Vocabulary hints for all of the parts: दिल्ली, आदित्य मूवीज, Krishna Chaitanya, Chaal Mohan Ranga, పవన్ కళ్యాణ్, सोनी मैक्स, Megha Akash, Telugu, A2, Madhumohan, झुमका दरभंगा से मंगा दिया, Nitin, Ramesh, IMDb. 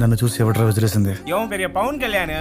నన్ను చూసి ఎవడరా విసిరేసింది? ఏం పెరియ పవన్ కళ్యాణ్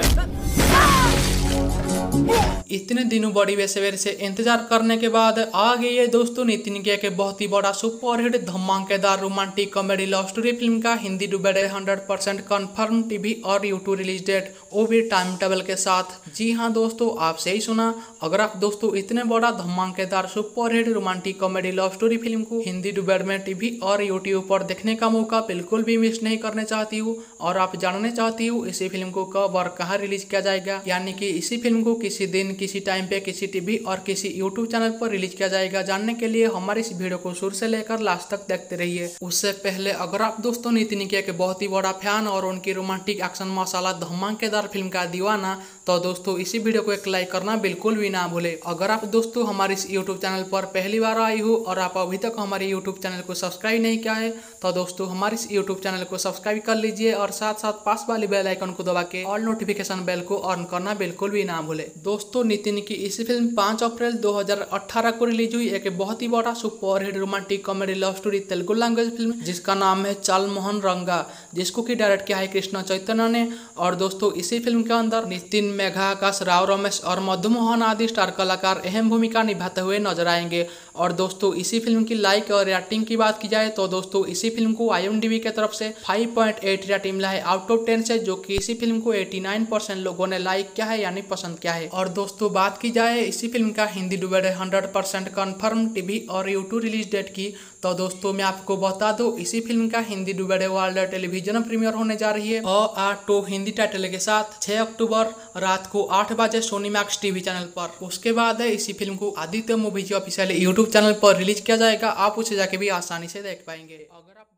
इतने दिनों बड़ी वैसे वैसे इंतजार करने के बाद आ गई है दोस्तों नितिन के एक बहुत ही बड़ा सुपरहिट धमाकेदार romantic comedy love story film का हिंदी डुबेड 100% कन्फर्म टीवी और यूट्यूब रिलीज डेट वो भी टाइम टेबल के साथ। जी हाँ दोस्तों, आपसे ही सुना। अगर आप दोस्तों इतने बड़ा धमाकेदार superhit romantic comedy love story film को हिंदी डुबेड में टीवी और यूट्यूब पर देखने का मौका बिल्कुल भी मिस नहीं करने चाहती हूँ और आप जानने चाहती हूँ इसी फिल्म को कब और कहाँ रिलीज किया जाएगा, यानी कि इसी फिल्म को किसी दिन किसी टाइम पे किसी टीवी और किसी यूट्यूब चैनल पर रिलीज किया जाएगा, जानने के लिए हमारे इस वीडियो को शुरू से लेकर लास्ट तक देखते रहिए। उससे पहले अगर आप दोस्तों नितिन के बहुत ही बड़ा फैन और उनकी रोमांटिक एक्शन मसाला धमाकेदार फिल्म का दीवाना, तो दोस्तों इसी वीडियो को एक लाइक करना बिल्कुल भी ना भूले। अगर आप दोस्तों हमारे इस यूट्यूब चैनल पर पहली बार आई हो और आप अभी तक हमारे यूट्यूब चैनल को सब्सक्राइब नहीं किया है तो दोस्तों हमारे इस यूट्यूब चैनल को सब्सक्राइब कर लीजिए और साथ साथ पास वाली बेल आइकन को दबा के ऑल नोटिफिकेशन बेल को ऑन करना बिल्कुल भी ना भूले। दोस्तों नितिन की इसी फिल्म 5 अप्रैल 2018 को रिलीज हुई एक बहुत ही बड़ा superhit romantic comedy love story Telugu language film जिसका नाम है चाल मोहन रंगा, जिसको कि डायरेक्ट किया है कृष्णा चैतन्य ने। और दोस्तों इसी फिल्म के अंदर नितिन, मेघा आकाश, राव, रमेश और मधुमोहन आदि स्टार कलाकार अहम भूमिका निभाते हुए नजर आएंगे। और दोस्तों इसी फिल्म की लाइक और रेटिंग की बात की जाए तो दोस्तों इसी फिल्म को IMDb की तरफ से 5.8 रेटिंग मिला है आउट ऑफ 10 से, जो कि इसी फिल्म को 89% लोगों ने लाइक किया है यानी पसंद किया है। और दोस्तों बात की जाए इसी फिल्म का हिंदी डुबेड 100% कन्फर्म टीवी और यूट्यूब रिलीज डेट की, तो दोस्तों मैं आपको बता दूं इसी फिल्म का Hindi dubbed world television premiere होने जा रही है A2 हिंदी टाइटल के साथ 6 अक्टूबर रात को 8 बजे सोनी मैक्स टीवी चैनल पर। उसके बाद इसी फिल्म को आदित्य मूवीज official YouTube channel पर रिलीज किया जाएगा, आप उसे जाके भी आसानी से देख पाएंगे। अगर आप